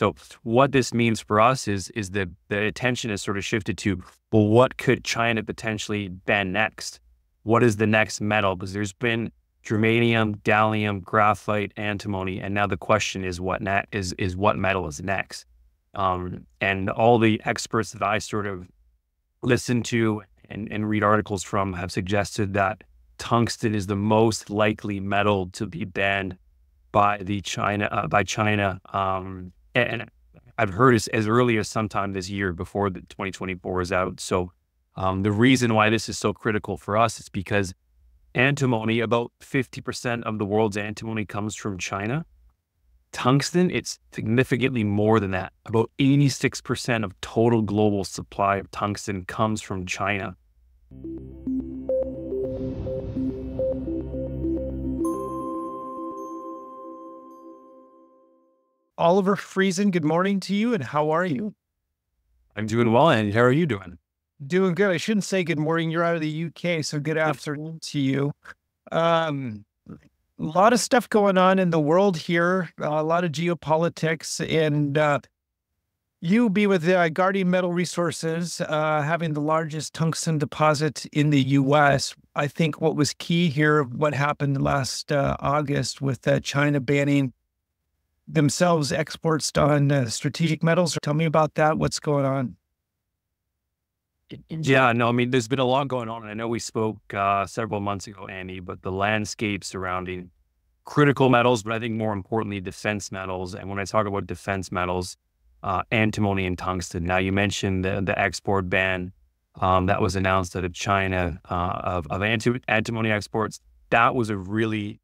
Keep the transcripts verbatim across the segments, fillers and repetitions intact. So what this means for us is, is the, the attention is sort of shifted to, well, what could China potentially ban next? What is the next metal? Because there's been germanium, gallium, graphite, antimony, and now the question is what net is, is what metal is next? Um, and all the experts that I sort of listen to and, and read articles from have suggested that tungsten is the most likely metal to be banned by the China, uh, by China. Um, and I've heard as, as early as sometime this year before the twenty twenty-four is out. So um, the reason why this is so critical for us is because antimony, about fifty percent of the world's antimony comes from China. Tungsten, it's significantly more than that. About eighty-six percent of total global supply of tungsten comes from China. Oliver Friesen, good morning to you, and how are you? I'm doing well, and how are you doing? Doing good. I shouldn't say good morning. You're out of the U K, so good afternoon to you. Um, a lot of stuff going on in the world here, a lot of geopolitics, and uh, you be with uh, Guardian Metal Resources, uh, having the largest tungsten deposit in the U S I think what was key here, what happened last uh, August with uh, China banning themselves exports on uh, strategic metals. Tell me about that. What's going on? Yeah, no, I mean, there's been a lot going on. I know we spoke uh, several months ago, Andy, but the landscape surrounding critical metals, but I think more importantly, defense metals. And when I talk about defense metals, uh, antimony and tungsten. Now, you mentioned the, the export ban um, that was announced out of China uh, of, of anti antimony exports. That was a really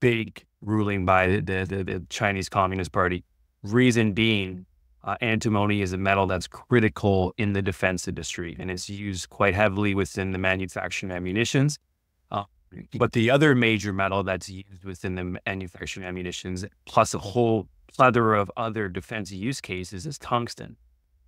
big ruling by the, the, the Chinese Communist Party. Reason being, Uh, antimony is a metal that's critical in the defense industry, and it's used quite heavily within the manufacturing of ammunitions. Uh, but the other major metal that's used within the manufacturing of ammunitions, plus a whole plethora of other defense use cases, is tungsten.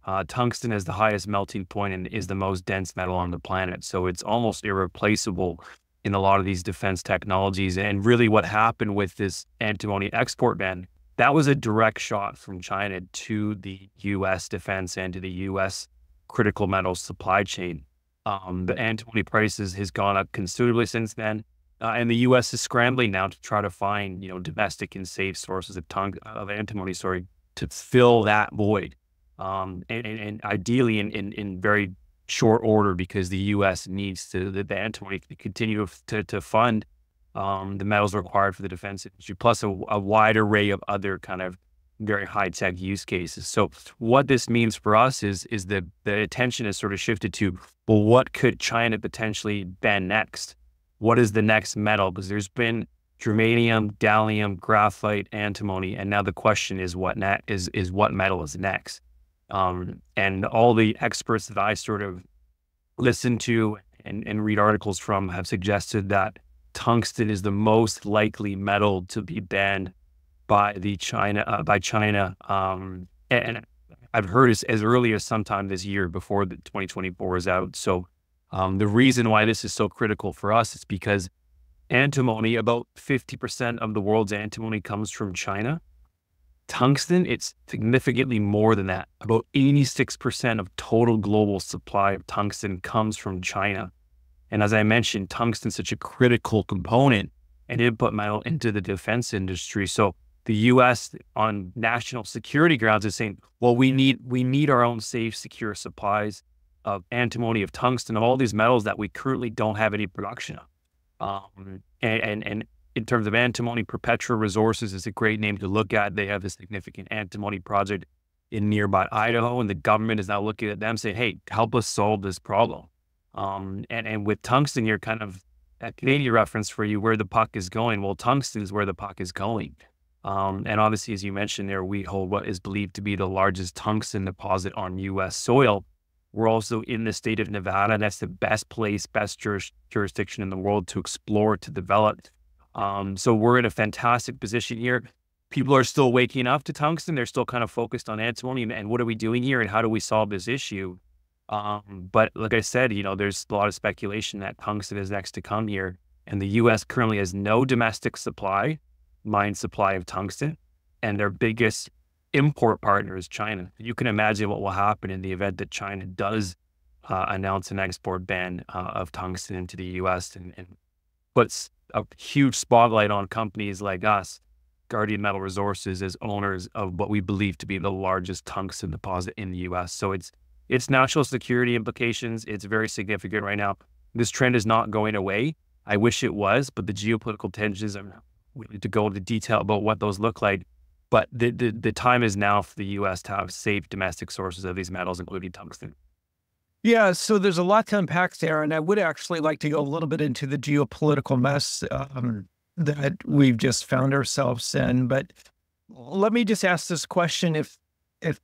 Uh, tungsten is the highest melting point and is the most dense metal on the planet. So it's almost irreplaceable in a lot of these defense technologies. And really what happened with this antimony export ban, that was a direct shot from China to the U S defense and to the U S critical metal supply chain. Um, the antimony prices has gone up considerably since then, uh, and the U S is scrambling now to try to find, you know, domestic and safe sources of tung of antimony, sorry, to fill that void, um, and, and, and ideally in, in in very short order, because the U S needs to the, the antimony to continue to to fund Um, the metals required for the defense industry, plus a, a wide array of other kind of very high-tech use cases. So what this means for us is, is the, the attention is sort of shifted to, well, what could China potentially ban next? What is the next metal? Because there's been germanium, gallium, graphite, antimony, and now the question is what net is, is what metal is next? Um, and all the experts that I sort of listen to and, and read articles from have suggested that tungsten is the most likely metal to be banned by the China, uh, by China. Um, and I've heard as, as early as sometime this year before the twenty twenty-four is out. So um, the reason why this is so critical for us is because antimony, about fifty percent of the world's antimony comes from China. Tungsten, it's significantly more than that. About eighty-six percent of total global supply of tungsten comes from China. And as I mentioned, tungsten is such a critical component and input metal into the defense industry. So the U S on national security grounds is saying, well, we need, we need our own safe, secure supplies of antimony, of tungsten, of all these metals that we currently don't have any production of. Um, and, and, and in terms of antimony, Perpetua Resources is a great name to look at. They have a significant antimony project in nearby Idaho, and the government is now looking at them saying, hey, help us solve this problem. Um, and, and with tungsten, you're kind of a Canadian reference for you, where the puck is going. Well, tungsten is where the puck is going. Um, and obviously, as you mentioned there, we hold what is believed to be the largest tungsten deposit on U S soil. We're also in the state of Nevada. That's the best place, best juris jurisdiction in the world to explore, to develop. Um, so we're in a fantastic position here. People are still waking up to tungsten. They're still kind of focused on antimony and, and what are we doing here and how do we solve this issue? Um, but like I said, you know, there's a lot of speculation that tungsten is next to come here, and the U S currently has no domestic supply, mine supply of tungsten, and their biggest import partner is China. You can imagine what will happen in the event that China does uh, announce an export ban uh, of tungsten into the U S and, and puts a huge spotlight on companies like us, Guardian Metal Resources, as owners of what we believe to be the largest tungsten deposit in the U S. So it's it's national security implications. It's very significant right now. This trend is not going away. I wish it was, but the geopolitical tensions, I'm not willing to go into detail about what those look like, but the, the, the time is now for the U S to have safe domestic sources of these metals, including tungsten. Yeah, so there's a lot to unpack there, and I would actually like to go a little bit into the geopolitical mess um, that we've just found ourselves in. But let me just ask this question. If, if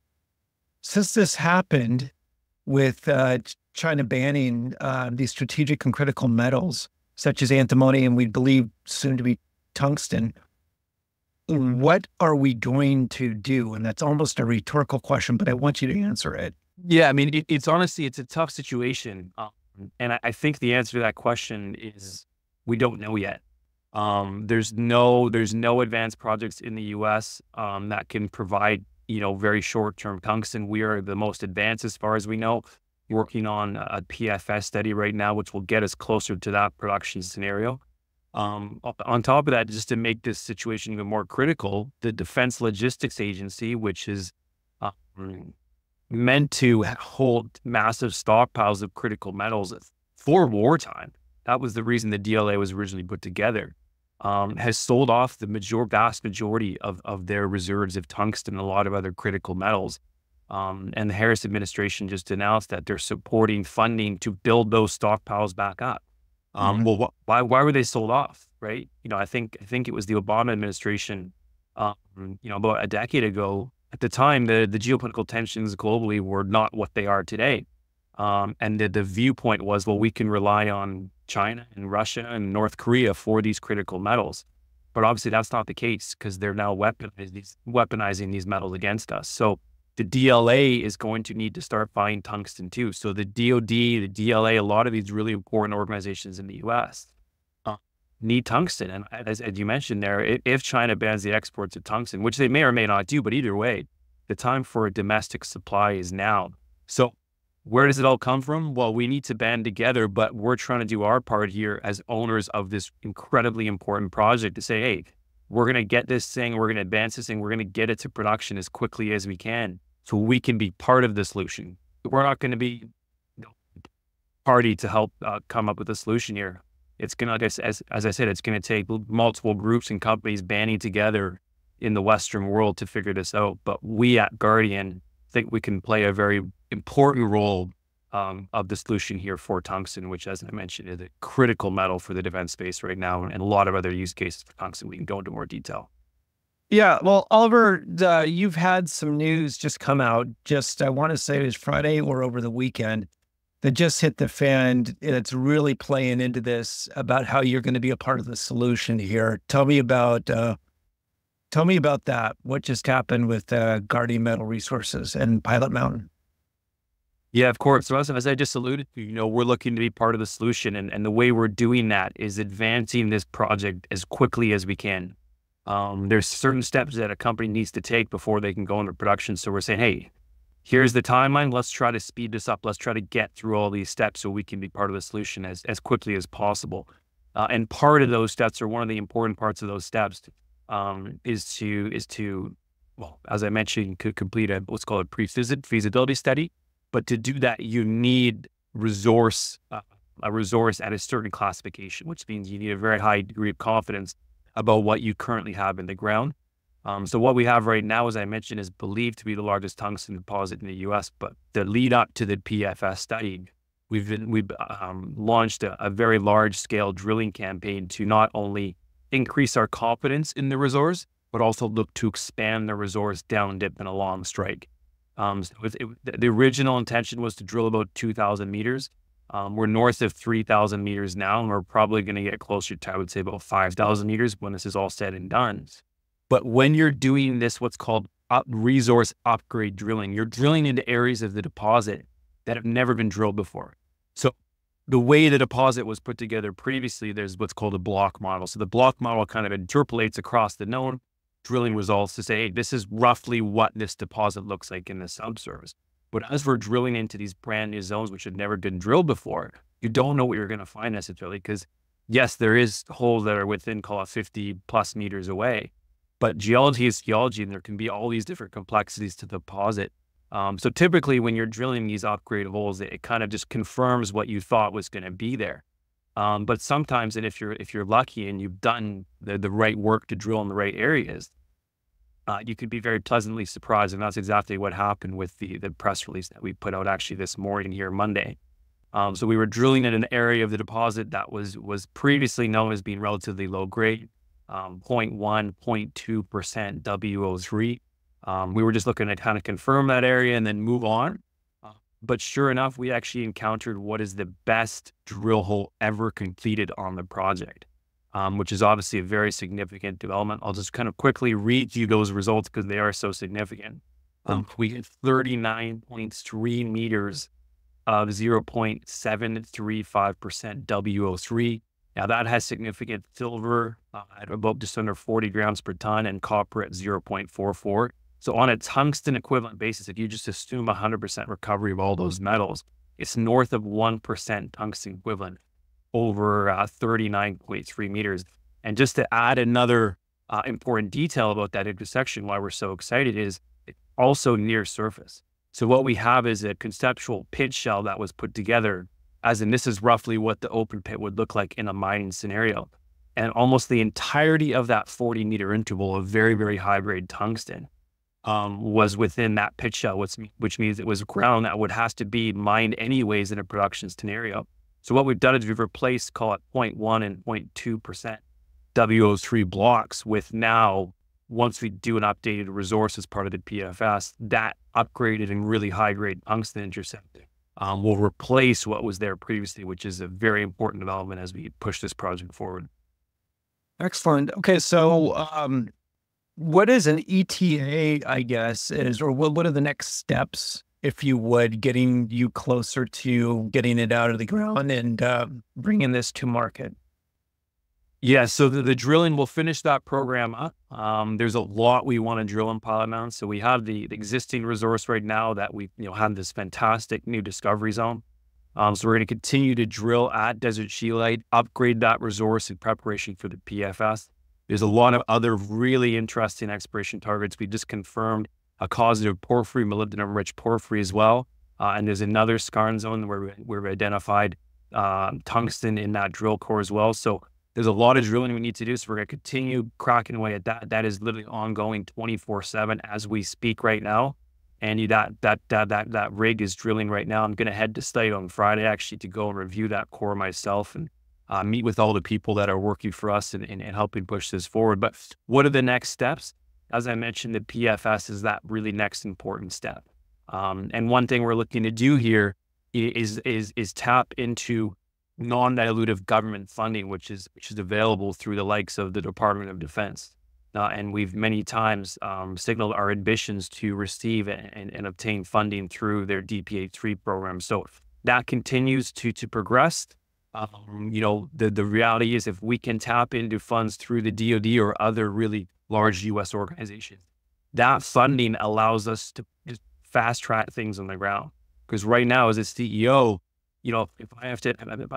since this happened with uh, China banning uh, these strategic and critical metals, such as antimony, and we believe soon to be tungsten, what are we going to do? And that's almost a rhetorical question, but I want you to answer it. Yeah, I mean, it, it's honestly, it's a tough situation. Um, and I, I think the answer to that question is we don't know yet. Um, there's no, there's no advanced projects in the U S um, that can provide, you know, very short-term tungsten. We are the most advanced as far as we know. Working on a P F S study right now, which will get us closer to that production scenario. Um, on top of that, just to make this situation even more critical, the Defense Logistics Agency, which is um, meant to hold massive stockpiles of critical metals for wartime, that was the reason the D L A was originally put together, um, has sold off the major, vast majority of, of their reserves of tungsten and a lot of other critical metals. Um, and the Harris administration just announced that they're supporting funding to build those stockpiles back up. Um, mm-hmm. Well, wh why, why were they sold off, right? You know, I think, I think it was the Obama administration, um, you know, about a decade ago. At the time, the, the geopolitical tensions globally were not what they are today. Um, and the, the viewpoint was, well, we can rely on China and Russia and North Korea for these critical metals. But obviously that's not the case, because they're now weaponizing, weaponizing these metals against us. So the D L A is going to need to start buying tungsten too. So the D O D, the D L A, a lot of these really important organizations in the U S uh, need tungsten. And as, as you mentioned there, if China bans the exports of tungsten, which they may or may not do, but either way, the time for a domestic supply is now. So where does it all come from? Well, we need to band together, but we're trying to do our part here as owners of this incredibly important project to say, hey, we're going to get this thing, we're going to advance this thing, we're going to get it to production as quickly as we can, so we can be part of the solution. We're not going to be you know, party to help uh, come up with a solution here. It's going to, as, as I said, it's going to take multiple groups and companies banding together in the Western world to figure this out. But we at Guardian think we can play a very important role um, of the solution here for tungsten, which, as I mentioned, is a critical metal for the defense space right now, and a lot of other use cases for tungsten. We can go into more detail. Yeah, well, Oliver, uh, you've had some news just come out, just, I want to say it was Friday or over the weekend, that just hit the fan, and it's really playing into this about how you're going to be a part of the solution here. Tell me about, uh, tell me about that, what just happened with uh, Guardian Metal Resources and Pilot Mountain. Yeah, of course. So as, as I just alluded to, you know, we're looking to be part of the solution, and, and the way we're doing that is advancing this project as quickly as we can. Um, there's certain steps that a company needs to take before they can go into production. So we're saying, hey, here's the timeline. Let's try to speed this up. Let's try to get through all these steps so we can be part of the solution as, as quickly as possible. Uh, and part of those steps, or one of the important parts of those steps, um, is to, is to, well, as I mentioned, could complete a, what's called a pre-feasibility feasibility study. But to do that, you need resource, uh, a resource at a certain classification, which means you need a very high degree of confidence about what you currently have in the ground. Um, so what we have right now, as I mentioned, is believed to be the largest tungsten deposit in the U S, but the lead up to the P F S study, we've been, we've um, launched a, a very large scale drilling campaign to not only increase our confidence in the resource, but also look to expand the resource down dip and along strike. Um, so it, it, the original intention was to drill about two thousand meters. Um, we're north of three thousand meters now, and we're probably going to get closer to, I would say, about five thousand meters when this is all said and done. But when you're doing this, what's called up resource upgrade drilling, you're drilling into areas of the deposit that have never been drilled before. So the way the deposit was put together previously, there's what's called a block model. So the block model kind of interpolates across the known, drilling results to say, hey, this is roughly what this deposit looks like in the subsurface. But as we're drilling into these brand new zones, which had never been drilled before, you don't know what you're going to find necessarily. Because yes, there is holes that are within, call it fifty plus meters away, but geology is geology, and there can be all these different complexities to the deposit. Um, so typically when you're drilling these upgrade holes, it, it kind of just confirms what you thought was going to be there. Um, but sometimes, and if you're, if you're lucky and you've done the, the right work to drill in the right areas, uh, you could be very pleasantly surprised. And that's exactly what happened with the, the press release that we put out actually this morning here, Monday. Um, so we were drilling in an area of the deposit that was, was previously known as being relatively low grade, um, zero point one, zero point two percent W O three. Um, we were just looking to kind of confirm that area and then move on. Uh, but sure enough, we actually encountered what is the best drill hole ever completed on the project, um, which is obviously a very significant development. I'll just kind of quickly read you those results because they are so significant. Um, we had thirty-nine point three meters of zero point seven three five percent W O three. Now that has significant silver uh, at about just under forty grams per ton and copper at zero point four four. So on a tungsten equivalent basis, if you just assume one hundred percent recovery of all those metals, it's north of one percent tungsten equivalent over uh, thirty-nine point three meters. And just to add another uh, important detail about that intersection, why we're so excited, is it's also near surface. So what we have is a conceptual pit shell that was put together, as in this is roughly what the open pit would look like in a mining scenario. And almost the entirety of that forty meter interval of very, very high grade tungsten um, was within that pit shell, which, which means it was ground that would have to be mined anyways in a production scenario. So what we've done is we've replaced, call it zero point one and zero point two percent W O three blocks with now, once we do an updated resource as part of the P F S, that upgraded and really high grade tungsten intercept um, will replace what was there previously, which is a very important development as we push this project forward. Excellent. Okay. So, um, what is an E T A, I guess, is, or what, what are the next steps, if you would, getting you closer to getting it out of the ground and, uh, bringing this to market? Yeah, so the, the drilling, we'll finish that program up. Um, there's a lot we want to drill in Pilot Mountain. So we have the, the existing resource right now that we you know have this fantastic new discovery zone. Um, so we're going to continue to drill at Desert Sheelite, upgrade that resource in preparation for the P F S. There's a lot of other really interesting exploration targets. We just confirmed a causative porphyry, molybdenum-rich porphyry as well. Uh, and there's another skarn zone where we, where we identified uh, tungsten in that drill core as well. So there's a lot of drilling we need to do, so we're going to continue cracking away at that. That is literally ongoing twenty-four seven as we speak right now. And you, that, that, that, that, that rig is drilling right now. I'm going to head to site on Friday, actually, to go and review that core myself and uh, meet with all the people that are working for us and, and, and helping push this forward. But what are the next steps? As I mentioned, the P F S is that really next important step. Um, and one thing we're looking to do here is, is, is tap into non-dilutive government funding, which is which is available through the likes of the Department of Defense, uh, and we've many times um, signaled our ambitions to receive and, and, and obtain funding through their D P A three program. So that continues to to progress. Um, you know, the the reality is, if we can tap into funds through the D O D or other really large U S organizations, that funding allows us to fast track things on the ground. Because right now, as a C E O, you know, if I have to,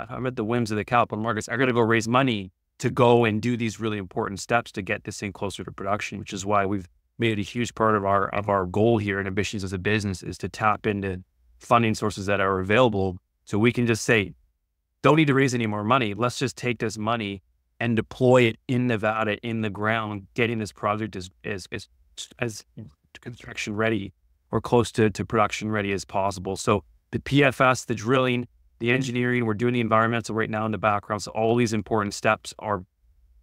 I'm at the whims of the capital markets, I got to go raise money to go and do these really important steps to get this thing closer to production, which is why we've made it a huge part of our, of our goal here and ambitions as a business is to tap into funding sources that are available. So we can just say, don't need to raise any more money. Let's just take this money and deploy it in Nevada, in the ground, getting this project as, as, as, as construction ready or close to, to production ready as possible. So the P F S, the drilling, the engineering, we're doing the environmental right now in the background. So all these important steps are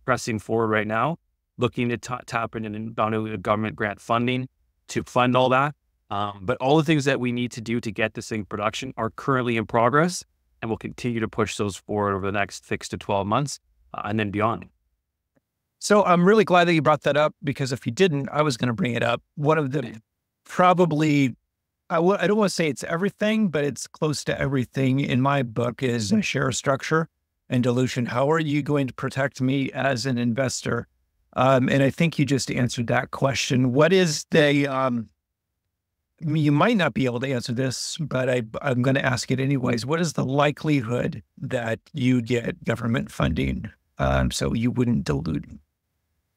pressing forward right now, looking to tap into non-dilutive government grant funding to fund all that. Um, but all the things that we need to do to get this thing production are currently in progress, and we'll continue to push those forward over the next six to twelve months uh, and then beyond. So I'm really glad that you brought that up, because if you didn't, I was going to bring it up. One of the probably... I, w I don't want to say it's everything, but it's close to everything in my book is share structure and dilution. How are you going to protect me as an investor Um, and I think you just answered that question. What is the, um, you might not be able to answer this, but I, I'm going to ask it anyways. What is the likelihood that you get government funding um, so you wouldn't dilute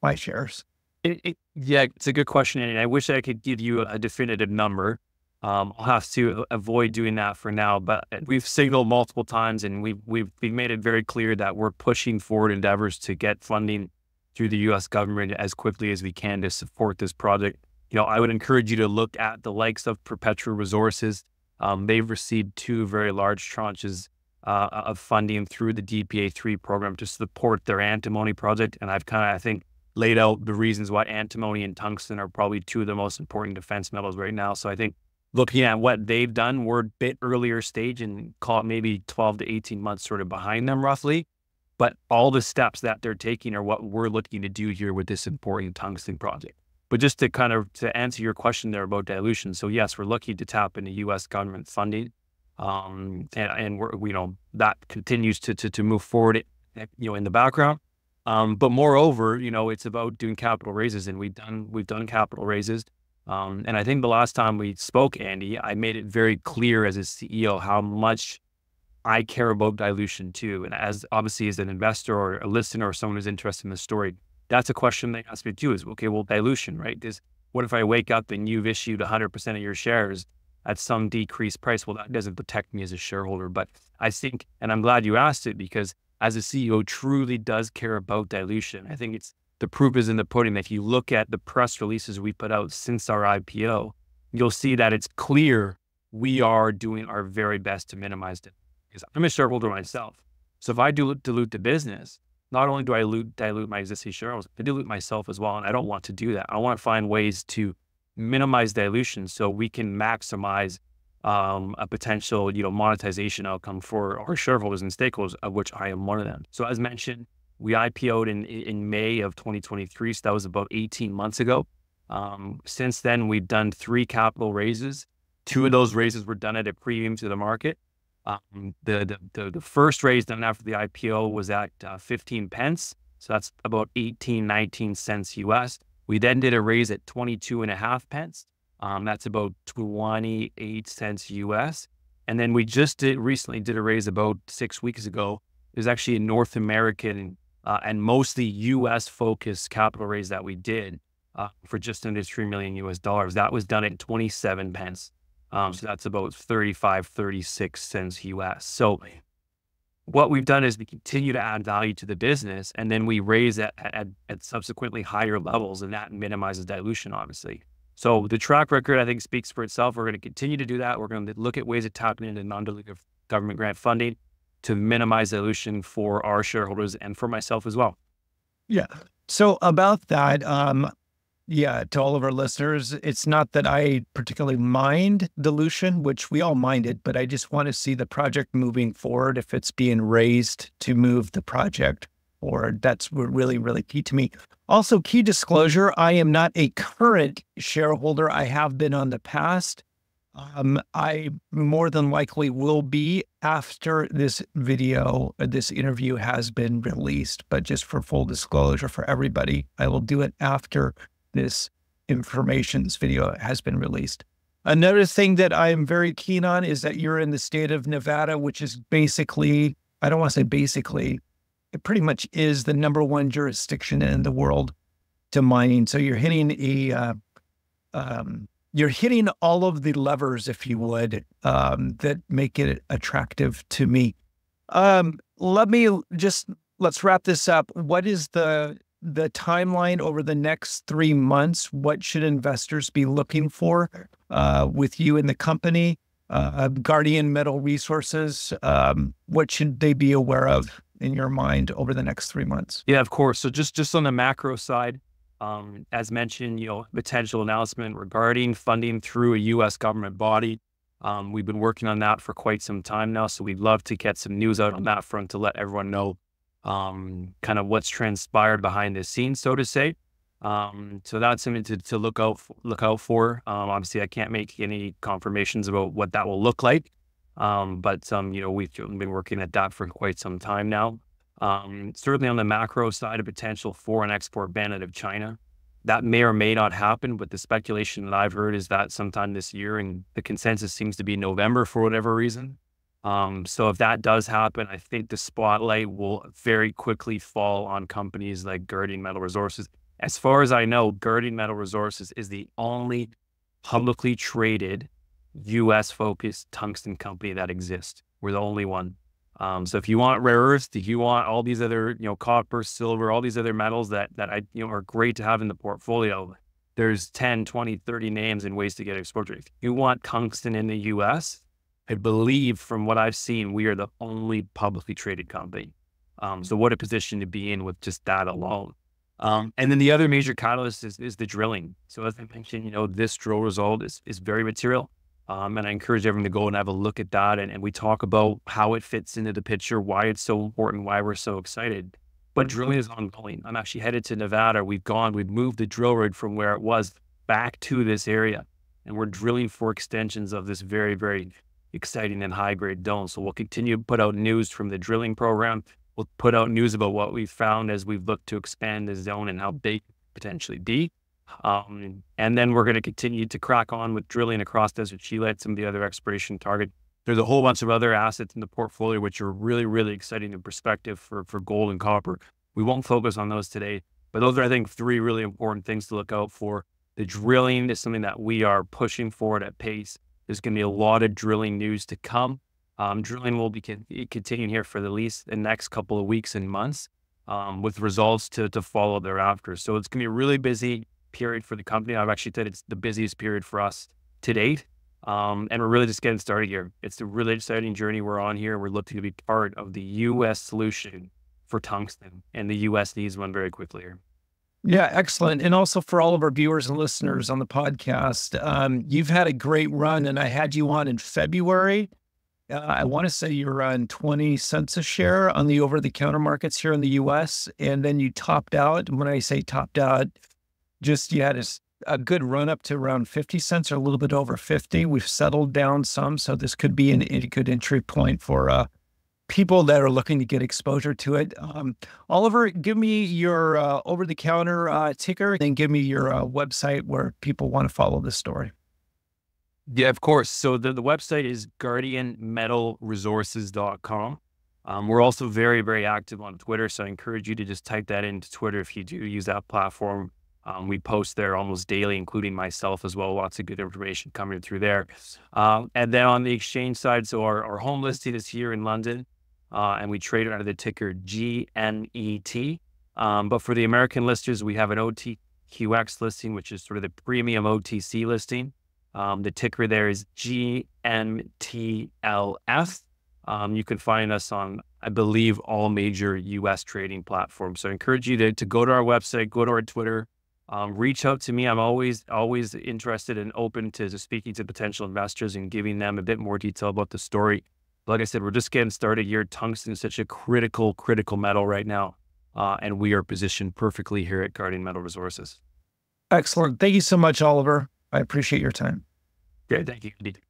my shares? It, it, yeah, it's a good question. And I wish I could give you a definitive number. Um, I'll have to avoid doing that for now, but we've signaled multiple times and we've, we've, we've made it very clear that we're pushing forward endeavors to get funding through the U S government as quickly as we can to support this project. You know, I would encourage you to look at the likes of Perpetua Resources. Um, they've received two very large tranches uh, of funding through the D P A three program to support their antimony project. And I've kind of, I think, laid out the reasons why antimony and tungsten are probably two of the most important defense metals right now. So I think looking at what they've done, we're a bit earlier stage and call it maybe twelve to eighteen months sort of behind them roughly. But all the steps that they're taking are what we're looking to do here with this important tungsten project. But just to kind of to answer your question there about dilution. So yes, we're lucky to tap into U S government funding. Um, and, and we're, you know, that continues to, to, to move forward, you know, in the background. Um, but moreover, you know, it's about doing capital raises, and we've done, we've done capital raises. Um, and I think the last time we spoke, Andy, I made it very clear as a C E O how much I care about dilution too. And as obviously as an investor or a listener or someone who's interested in the story, that's a question they ask me too is, okay, well, dilution, right? This, what if I wake up and you've issued one hundred percent of your shares at some decreased price? Well, that doesn't protect me as a shareholder. But I think, and I'm glad you asked it, because as a C E O truly does care about dilution. I think it's, the proof is in the pudding. If you look at the press releases we put out since our I P O, you'll see that it's clear we are doing our very best to minimize it. Because I'm a shareholder myself. So if I do dilute the business, not only do I dilute, dilute my existing shareholders, I dilute myself as well. And I don't want to do that. I want to find ways to minimize dilution so we can maximize um, a potential, you know, monetization outcome for our shareholders and stakeholders, of which I am one of them. So as mentioned, we I P O'd in, in May of twenty twenty-three. So that was about eighteen months ago. Um, since then, we've done three capital raises. Two of those raises were done at a premium to the market. Um, the, the, the, the first raise done after the I P O was at uh, fifteen pence. So that's about eighteen, nineteen cents U S. We then did a raise at twenty-two and a half pence. Um, that's about twenty-eight cents U S. And then we just did recently did a raise about six weeks ago. It was actually a North American uh, and mostly U S focused capital raise that we did uh, for just under three million U S dollars. That was done at twenty-seven pence. Um, so that's about thirty-five, thirty-six cents U S. So what we've done is we continue to add value to the business, and then we raise at, at, at subsequently higher levels, and that minimizes dilution, obviously. So the track record, I think, speaks for itself. We're going to continue to do that. We're going to look at ways of tapping into non-dilutive government grant funding to minimize dilution for our shareholders and for myself as well. Yeah. So about that, um, yeah, to all of our listeners, it's not that I particularly mind dilution, which we all mind it, but I just want to see the project moving forward. If it's being raised to move the project forward, that's really, really key to me. Also, key disclosure, I am not a current shareholder. I have been on the past. Um, I more than likely will be after this video, this interview has been released, but just for full disclosure for everybody, I will do it after this information's video has been released. Another thing that I am very keen on is that you're in the state of Nevada, which is basically, I don't want to say basically, it pretty much is the number one jurisdiction in the world to mining. So you're hitting a, uh, um, you're hitting all of the levers, if you would, um, that make it attractive to me. Um, let me just, let's wrap this up. What is the, the timeline over the next three months? What should investors be looking for uh, with you and the company, uh, Guardian Metal Resources? Um, what should they be aware of in your mind over the next three months? Yeah, of course. So just, just on the macro side, Um, as mentioned, you know, potential announcement regarding funding through a U S government body. Um, we've been working on that for quite some time now, so we'd love to get some news out on that front to let everyone know um, kind of what's transpired behind the scenes, so to say. Um, so that's something to, to look out look out for. Um, obviously, I can't make any confirmations about what that will look like, um, but um, you know, we've been working at that for quite some time now. Um, certainly on the macro side, a potential foreign export ban out of China. That may or may not happen, but the speculation that I've heard is that sometime this year, and the consensus seems to be November for whatever reason. Um, so if that does happen, I think the spotlight will very quickly fall on companies like Guardian Metal Resources. As far as I know, Guardian Metal Resources is the only publicly traded U S-focused tungsten company that exists. We're the only one. Um, so if you want rare earths, if you want all these other, you know, copper, silver, all these other metals that, that I, you know, are great to have in the portfolio, there's ten, twenty, thirty names and ways to get exposure. If you want tungsten in the U S, I believe from what I've seen, we are the only publicly traded company. Um, so what a position to be in with just that alone. Um, and then the other major catalyst is, is the drilling. So as I mentioned, you know, this drill result is, is very material. Um, and I encourage everyone to go and have a look at that. And, and we talk about how it fits into the picture, why it's so important, why we're so excited. But drilling is ongoing. I'm actually headed to Nevada. We've gone, we've moved the drill rig from where it was back to this area. And we're drilling for extensions of this very, very exciting and high-grade dome. So we'll continue to put out news from the drilling program. We'll put out news about what we've found as we've looked to expand the zone and how big potentially be. Um, and then we're going to continue to crack on with drilling across Desert Sheelite, some of the other exploration targets. There's a whole bunch of other assets in the portfolio, which are really, really exciting in perspective for, for gold and copper. We won't focus on those today, but those are, I think, three really important things to look out for. The drilling is something that we are pushing forward at pace. There's going to be a lot of drilling news to come. Um, drilling will be con- continuing here for at least the next couple of weeks and months, um, with results to, to follow thereafter. So it's going to be really busy period for the company. I've actually said it's the busiest period for us to date. Um, and we're really just getting started here. It's a really exciting journey we're on here. We're looking to be part of the U S solution for tungsten, and the U S needs one very quickly here. Yeah, excellent. And also for all of our viewers and listeners on the podcast, um, you've had a great run, and I had you on in February. Uh, I want to say you're on twenty cents a share on the over-the-counter markets here in the U S, and then you topped out. When I say topped out, just you had a, a good run up to around fifty cents or a little bit over fifty. We've settled down some, so this could be an, a good entry point for uh, people that are looking to get exposure to it. Um, Oliver, give me your uh, over-the-counter uh, ticker, and give me your uh, website where people want to follow this story. Yeah, of course. So the, the website is guardian metal resources dot com. Um, we're also very, very active on Twitter, so I encourage you to just type that into Twitter if you do use that platform. Um, we post there almost daily, including myself as well. Lots of good information coming through there. Um, and then on the exchange side, so our, our home listing is here in London, uh, and we trade it under the ticker G M E T. Um, but for the American listers, we have an O T Q X listing, which is sort of the premium O T C listing. Um, the ticker there is G M T L F. Um, you can find us on, I believe, all major U S trading platforms. So I encourage you to, to go to our website, go to our Twitter. Um, reach out to me. I'm always, always interested and open to, to speaking to potential investors and giving them a bit more detail about the story. Like I said, we're just getting started here. Tungsten is such a critical, critical metal right now. Uh, and we are positioned perfectly here at Guardian Metal Resources. Excellent. Thank you so much, Oliver. I appreciate your time. Yeah, thank you.